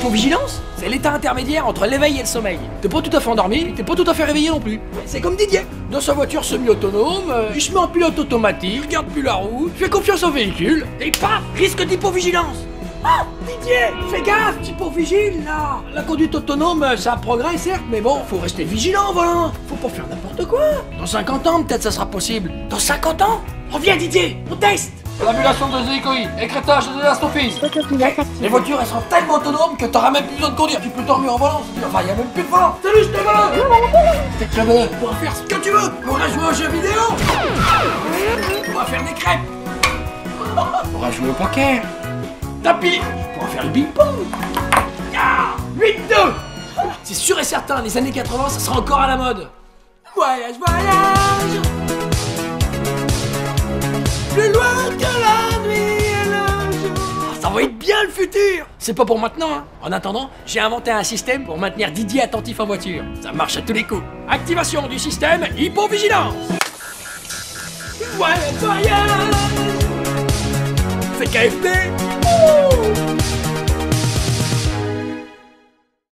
l'hypovigilance, c'est l'état intermédiaire entre l'éveil et le sommeil. T'es pas tout à fait endormi, t'es pas tout à fait réveillé non plus. C'est comme Didier. Dans sa voiture semi-autonome, il se met en pilote automatique, il regarde plus la route, fait confiance au véhicule, et paf, risque d'hypovigilance. Ah, Didier, fais gaffe, hypovigile là. La conduite autonome, ça progresse certes, mais bon, faut rester vigilant au volant. Faut pas faire n'importe quoi. Dans 50 ans, peut-être ça sera possible. Dans 50 ans? Reviens Didier, on teste. L'ambulation de Zéicoi, écrétage de l'astrophyse. Les voitures, elles sont tellement autonomes que t'auras même plus besoin de conduire. Tu peux dormir en volant, enfin y'a même plus de volant. Salut, je te vole. T'es crémeux, on va faire ce que tu veux. On va jouer aux jeux vidéo. On va faire des crêpes. On va jouer au poker. Tapis, on va faire le ping-pong. Ah, 8-2. C'est sûr et certain, les années 80, ça sera encore à la mode. Voyage, voyage. Plus loin que la nuit et le jour. Ça va être bien le futur. C'est pas pour maintenant, hein. En attendant, j'ai inventé un système pour maintenir Didier attentif en voiture. Ça marche à tous les coups. Activation du système hypovigilance. Voyage, voyage. CKFD.